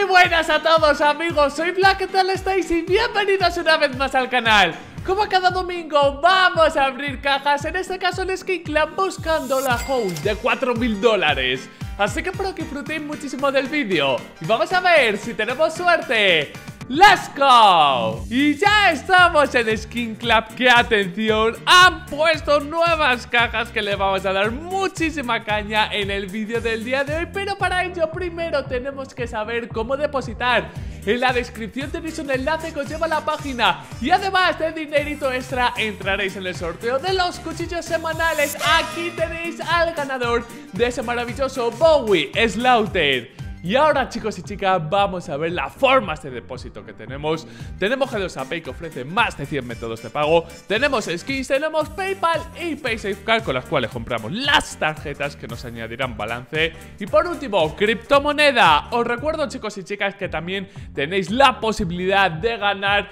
Muy buenas a todos, amigos, soy Black, ¿qué tal estáis? Y bienvenidos una vez más al canal. Como cada domingo vamos a abrir cajas, en este caso el Skin Club, buscando la Howl de 4.000 dólares. Así que espero que disfrutéis muchísimo del vídeo y vamos a ver si tenemos suerte. ¡Let's go! Y ya estamos en Skin Club, que atención, han puesto nuevas cajas que le vamos a dar muchísima caña en el vídeo del día de hoy. Pero para ello primero tenemos que saber cómo depositar. En la descripción tenéis un enlace que os lleva a la página. Y además de dinerito extra, entraréis en el sorteo de los cuchillos semanales. Aquí tenéis al ganador de ese maravilloso Bowie Slaughter. Y ahora, chicos y chicas, vamos a ver las formas de depósito que tenemos. Tenemos G2A Pay, que ofrece más de 100 métodos de pago. Tenemos skins, tenemos PayPal y PaySafeCard, con las cuales compramos las tarjetas que nos añadirán balance. Y por último, criptomoneda. Os recuerdo, chicos y chicas, que también tenéis la posibilidad de ganar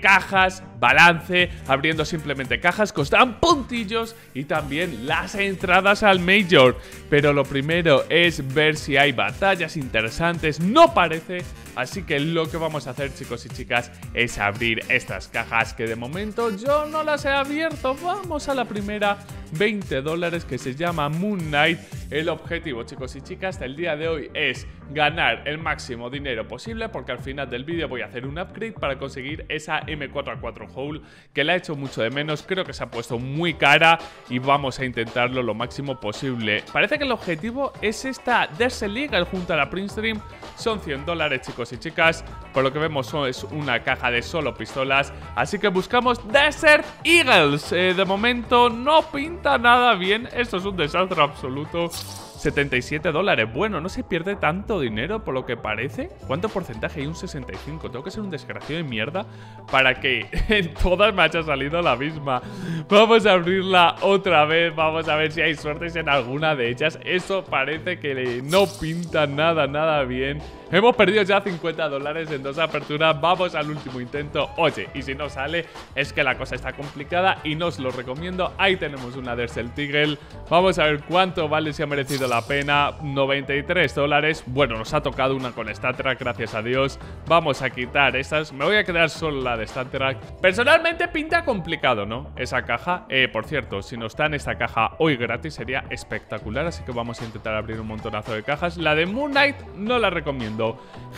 cajas, balance, abriendo simplemente cajas, costan puntillos, y también las entradas al Major. Pero lo primero es ver si hay balance. Batallas interesantes, no parece. Así que lo que vamos a hacer, chicos y chicas, es abrir estas cajas, que de momento yo no las he abierto. Vamos a la primera, 20 dólares, que se llama Moon Knight. El objetivo, chicos y chicas, del día de hoy es ganar el máximo dinero posible, porque al final del vídeo voy a hacer un upgrade para conseguir esa M4A4 Howl, que la he hecho mucho de menos. Creo que se ha puesto muy cara y vamos a intentarlo lo máximo posible. Parece que el objetivo es esta Desert Eagle junto a la Printstream. Son 100 dólares, chicos y chicas. Por lo que vemos es una caja de solo pistolas, así que buscamos Desert Eagles. De momento no pinta nada bien, esto es un desastre absoluto. 77 dólares, bueno, no se pierde tanto dinero por lo que parece. ¿Cuánto porcentaje hay? Un 65. Tengo que ser un desgraciado de mierda para que en todas me haya salido la misma. Vamos a abrirla otra vez, vamos a ver si hay suertes en alguna de ellas. Eso parece que no pinta nada, nada bien. Hemos perdido ya 50 dólares en 2 aperturas. Vamos al último intento. Oye, y si no sale, es que la cosa está complicada y no os lo recomiendo. Ahí tenemos una Desert Eagle. Vamos a ver cuánto vale, si ha merecido la pena. 93 dólares. Bueno, nos ha tocado una con Star Trek, gracias a Dios. Vamos a quitar estas. Me voy a quedar solo la de Star Trek. Personalmente pinta complicado, ¿no? Esa caja. Por cierto, si nos dan esta caja hoy gratis sería espectacular. Así que vamos a intentar abrir un montonazo de cajas. La de Moon Knight no la recomiendo.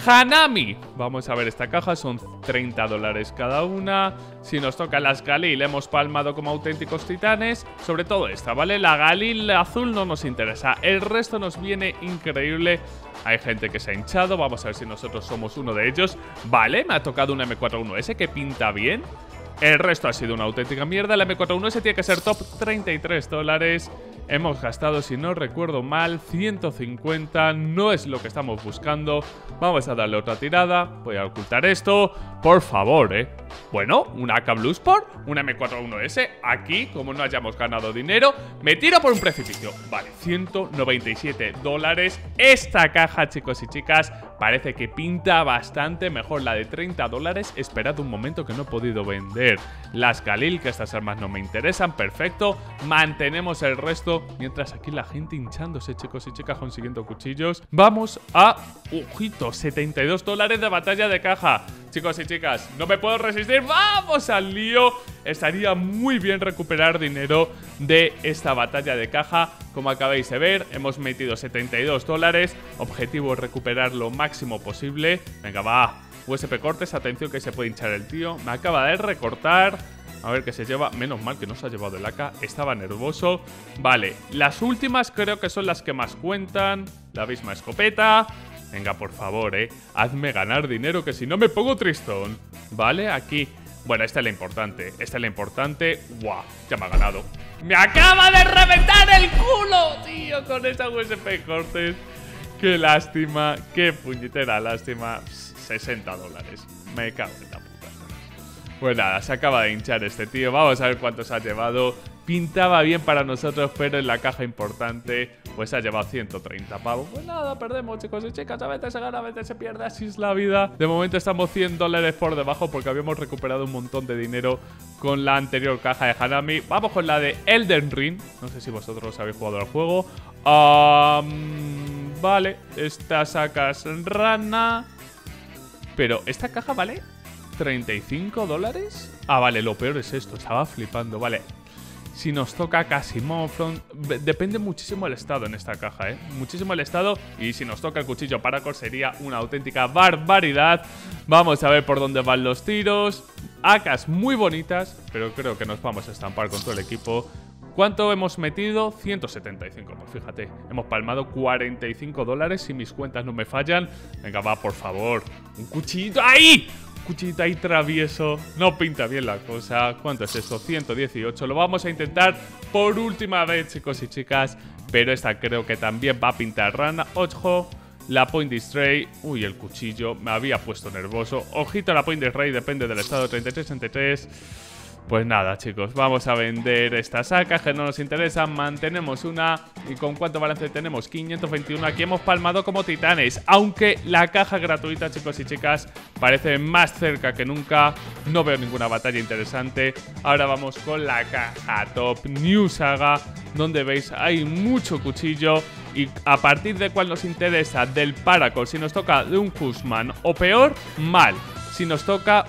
Hanami, vamos a ver esta caja, son 30 dólares cada una. Si nos toca las Galil, hemos palmado como auténticos titanes. Sobre todo esta, ¿vale? La Galil azul no nos interesa, el resto nos viene increíble. Hay gente que se ha hinchado, vamos a ver si nosotros somos uno de ellos. Vale, me ha tocado una M4A1-S que pinta bien. El resto ha sido una auténtica mierda. La M4A1-S tiene que ser top. 33 dólares. Hemos gastado, si no recuerdo mal, 150. No es lo que estamos buscando. Vamos a darle otra tirada. Voy a ocultar esto. Por favor, ¿eh? Bueno, una AK Blue Sport, una M4A1-S. Aquí, como no hayamos ganado dinero, me tiro por un precipicio. Vale, 197 dólares. Esta caja, chicos y chicas, parece que pinta bastante mejor. La de 30 dólares. Esperad un momento, que no he podido vender las Galil, que estas armas no me interesan. Perfecto. Mantenemos el resto. Mientras aquí la gente hinchándose, chicos y chicas, consiguiendo cuchillos. Vamos a... ojito, 72 dólares de batalla de caja. Chicos y chicas, no me puedo resistir. ¡Vamos al lío! Estaría muy bien recuperar dinero de esta batalla de caja. Como acabáis de ver, hemos metido 72 dólares. Objetivo, recuperar lo máximo posible. Venga, va. USP Cortez, atención que se puede hinchar el tío. Me acaba de recortar. A ver qué se lleva. Menos mal que no se ha llevado el AK. Estaba nervioso. Vale, las últimas creo que son las que más cuentan. La misma escopeta. Venga, por favor, hazme ganar dinero, que si no me pongo tristón. Vale, aquí. Bueno, esta es la importante. Esta es la importante. ¡Guau! Ya me ha ganado. ¡Me acaba de reventar el culo, tío! Con esa USP Cortez. ¡Qué lástima! ¡Qué puñetera lástima! 60 dólares. Me cago en la puta. Pues nada, se acaba de hinchar este tío. Vamos a ver cuántos ha llevado. pintaba bien para nosotros, pero en la caja importante pues se ha llevado 130 pavos. Pues nada, perdemos, chicos y chicas, a veces se gana, a veces se pierde, así es la vida. De momento estamos $100 por debajo porque habíamos recuperado un montón de dinero con la anterior caja de Hanami. Vamos con la de Elden Ring, no sé si vosotros habéis jugado al juego. Vale, esta sacas rana, pero esta caja vale $35. Ah, vale, lo peor es esto, estaba flipando, vale. Si nos toca Casimofron, depende muchísimo el estado en esta caja, ¿eh? Muchísimo el estado. Y si nos toca el cuchillo Paracord sería una auténtica barbaridad. Vamos a ver por dónde van los tiros. Acas muy bonitas, pero creo que nos vamos a estampar con todo el equipo. ¿Cuánto hemos metido? 175, pues fíjate. Hemos palmado $45 si mis cuentas no me fallan. Venga, va, por favor. Un cuchillito ahí. Cuchillita y travieso, no pinta bien la cosa. ¿Cuánto es esto? 118. Lo vamos a intentar por última vez, chicos y chicas, pero esta creo que también va a pintar rana. Ojo, la Point Distray. Uy, el cuchillo, me había puesto nervioso. Ojito a la Point Distray, depende del estado. 33-33. Pues nada, chicos, vamos a vender estas sacas que no nos interesan. Mantenemos una. ¿Y con cuánto balance tenemos? 521. Aquí hemos palmado como titanes. Aunque la caja gratuita, chicos y chicas, parece más cerca que nunca. No veo ninguna batalla interesante. Ahora vamos con la caja Top New Saga, donde veis hay mucho cuchillo. Y a partir de cuál nos interesa, del Paracord. Si nos toca de un Husman o peor, mal. Si nos toca...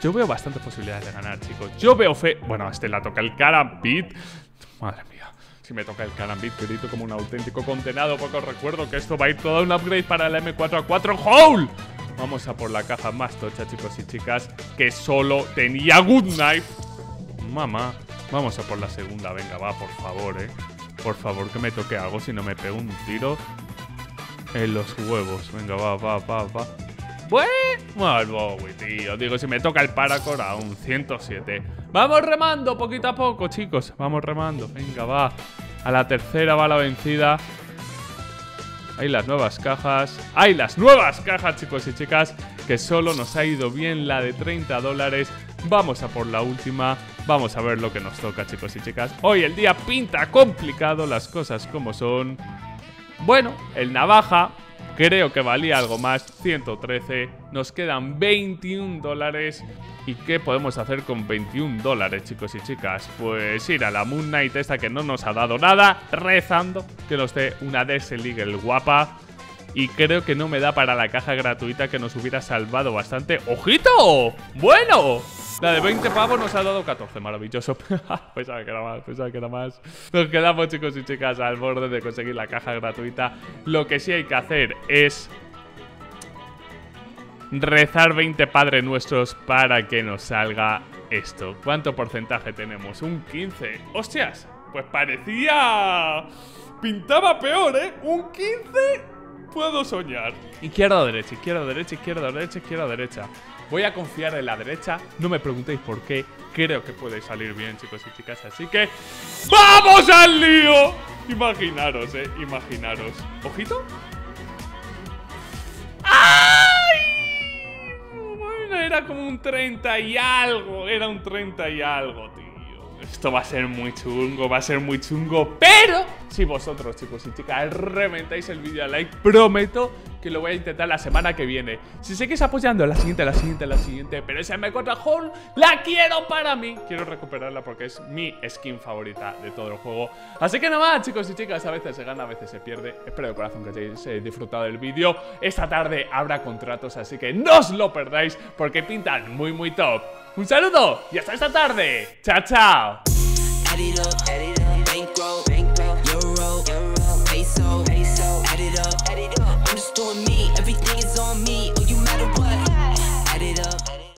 Yo veo bastantes posibilidades de ganar, chicos. Yo veo fe... Bueno, a este la toca el Carambit. Madre mía. Si me toca el Carambit, grito como un auténtico condenado, porque os recuerdo que esto va a ir todo un upgrade para el M4A4 Howl. Vamos a por la caja más tocha, chicos y chicas, que solo tenía Good Knife. Mamá. Vamos a por la segunda. Venga, va, por favor, Por favor, que me toque algo, si no me pego un tiro en los huevos. Venga, va, va, va, va. Bueno, Bowie, tío. Digo, si me toca el Paracord a un 107. Vamos remando poquito a poco, chicos. Vamos remando. Venga, va. A la tercera va la vencida. Hay las nuevas cajas. Hay las nuevas cajas, chicos y chicas, que solo nos ha ido bien la de $30. Vamos a por la última. Vamos a ver lo que nos toca, chicos y chicas. Hoy el día pinta complicado, las cosas como son. Bueno, el navaja. Creo que valía algo más, 113, nos quedan $21. ¿Y qué podemos hacer con $21, chicos y chicas? Pues ir a la Moon Knight esta que no nos ha dado nada, rezando que nos dé una Desert Eagle guapa. Y creo que no me da para la caja gratuita que nos hubiera salvado bastante. ¡Ojito! ¡Bueno! La de 20 pavos nos ha dado 14, maravilloso. Pensaba que era más, pensaba que era más. Nos quedamos, chicos y chicas, al borde de conseguir la caja gratuita. Lo que sí hay que hacer es rezar 20 Padres Nuestros para que nos salga esto. ¿Cuánto porcentaje tenemos? Un 15. ¡Hostias! Pues parecía... Pintaba peor, Un 15... Puedo soñar. Izquierda, derecha, izquierda, derecha, izquierda, derecha, izquierda, derecha. Voy a confiar en la derecha. No me preguntéis por qué. Creo que puede salir bien, chicos y chicas. Así que... ¡vamos al lío! Imaginaros, imaginaros. ¿Ojito? ¡Ay! Bueno, era como un 30 y algo. Era un 30 y algo, tío. Esto va a ser muy chungo, va a ser muy chungo. Pero si vosotros, chicos y chicas, reventáis el vídeo a like, prometo que lo voy a intentar la semana que viene. Si seguís apoyando, la siguiente, la siguiente, la siguiente. Pero esa M4 Howl la quiero para mí. Quiero recuperarla porque es mi skin favorita de todo el juego. Así que nada más, chicos y chicas, a veces se gana, a veces se pierde. Espero de corazón que hayáis disfrutado del vídeo. Esta tarde habrá contratos, así que no os lo perdáis porque pintan muy, muy top. Un saludo y hasta esta tarde. Chao, chao.